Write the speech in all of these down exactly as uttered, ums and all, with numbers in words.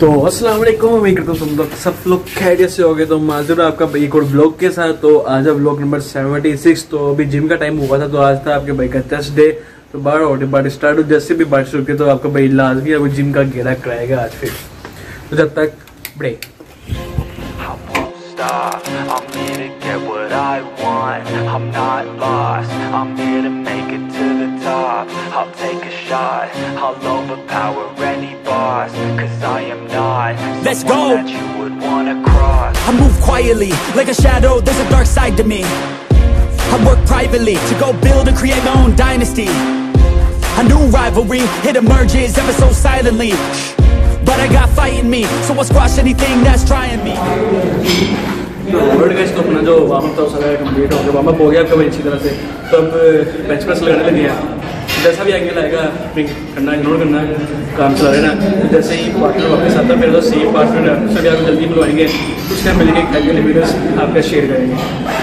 तो अस्सलाम वालेकुम, उम्मीद करता हूँ तुम लोग सब लोग खैरियत से होगे। तो माजूर आपका एक और ब्लॉग के साथ। तो आज अब ब्लॉग नंबर सेवेंटी सिक्स। तो अभी जिम का टाइम हुआ था, तो आज था आपके भाई का टेस्ट डे। तो बारह होटे बारिश स्टार्ट हो, जैसे भी बारिश रुके तो आपका भाई लाजमी आपको जिम का घेरा कराएगा आज फिर। तो जब तक break. I'll take a shot, I'll overpower any boss, cause I am not let's go that you would wanna cross. I move quietly like a shadow, there's a dark side to me. I work privately to go build and create my own dynasty. A new rivalry, it emerges ever so silently, but I got fight in me, so I'll squash anything that's trying me. तो word guys, तो अपना जो warm up था सारा complete हो गया। Warm up हो गया आपका भाई अच्छी तरह से। तो अब बेंच प्रेस लगाने लगे हैं। जैसा भी एंगल आएगा करना, इग्नोर करना, काम चला रहना। जैसे ही पार्टनर वापस आता है मेरा, तो सेम पार्टनर उससे भी आपको जल्दी बुलवाएंगे, उससे मिलेंगे, एंगल वीडियोस आपका शेयर करेंगे।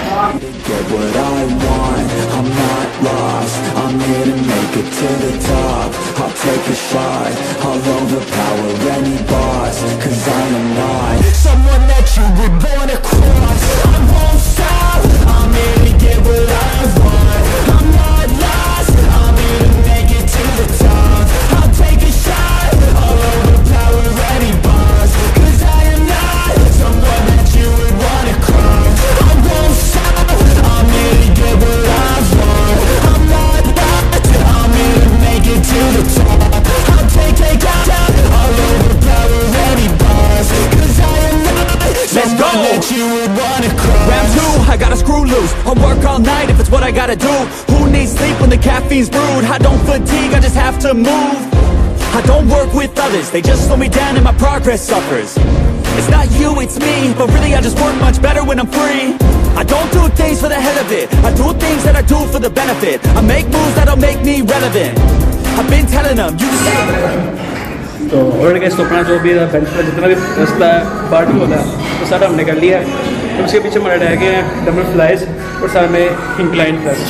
I gotta do, who needs sleep when the caffeine's brewed? I don't fatigue, I just have to move. I don't work with others, they just slow me down and my progress suffers. It's not you, it's me, but really I just work much better when I'm free. I don't do things for the hell of it, I do things that I do for the benefit. I make moves that'll make me relevant, I've been telling them, you say. तो और guys, तो अपना जो भी bench पर जितना भी रास्ता है पार्टी होता है तो सारा हमने कर लिया है। उसके पीछे हमारे रह गए हैं डबल फ्लाइज और साथ में इंक्लाइन प्लस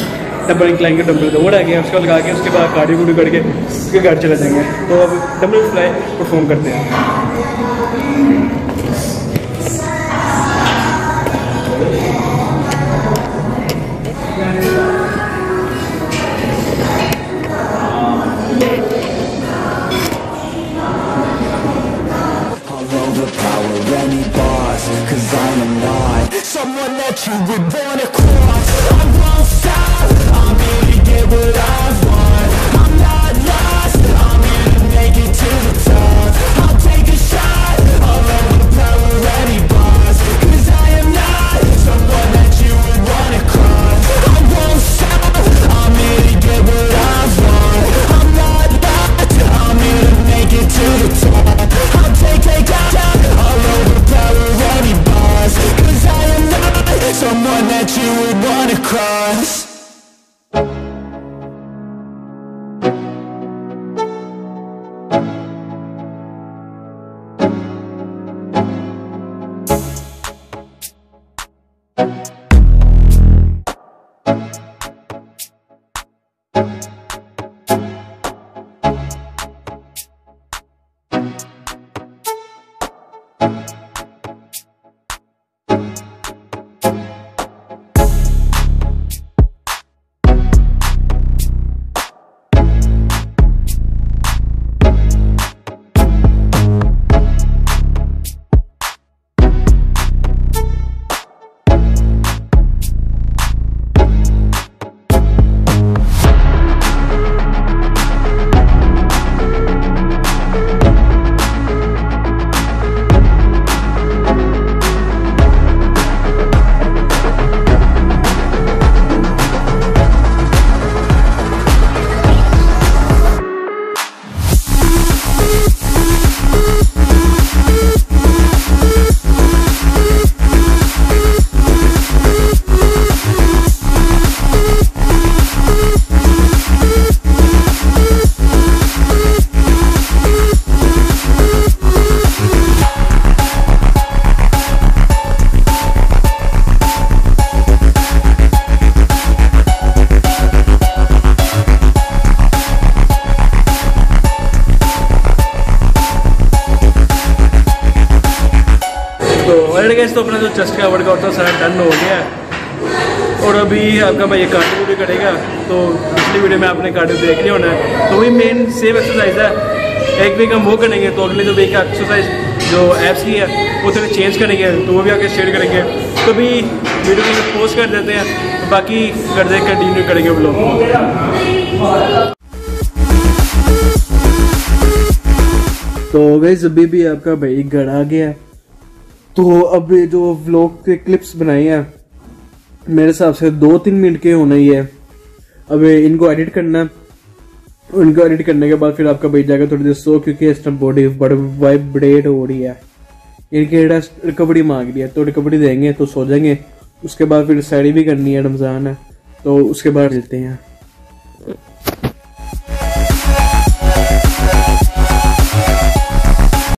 डबल इंक्लाइन के डबल दो रह गए हैं। उसको लगा के उसके बाद कार्डियो वूडियो करके उसके घर चले जाएंगे। तो अब डबल फ्लाई परफॉर्म करते हैं। You would wanna cross. I won't stop. I'm here to get what I want. I'm not lost. I'm here to make it to the top. I'll take a shot. Guys, तो अपना जो chest का workout था सारा done हो गया है और अभी आपका भाई कार्डियो भी करेगा। तो पिछली वीडियो में आपने कार्डियो देख लिया होना है, तो वही मेन सेम एक्सरसाइज है। एक वीक हम वो करेंगे, तो अगले जो वीक का एक्सरसाइज जो एप्स की है वो थोड़ी चेंज करेंगे, तो वो भी आके शेयर करेंगे। तो अभी वीडियो में पोस्ट कर देते हैं, तो बाकी कर दे कंटिन्यू करेंगे हम लोग। तो गाइस अभी भी आपका भाई घर आ गया, तो अब ये जो व्लॉग के क्लिप्स बनाए हैं मेरे हिसाब से दो तीन मिनट के होना ही है। अब इनको एडिट करना है, इनको एडिट करने के बाद फिर आपका भाई जाकर थोड़ी देर सो, क्योंकि इस टाइम बॉडी बड़ी वाइब्रेट हो रही है, इनकी रिकवरी मांग रही है, तो रिकवरी देंगे तो सो जाएंगे। उसके बाद फिर साड़ी भी करनी है, रमज़ान है, तो उसके बाद मिलते हैं।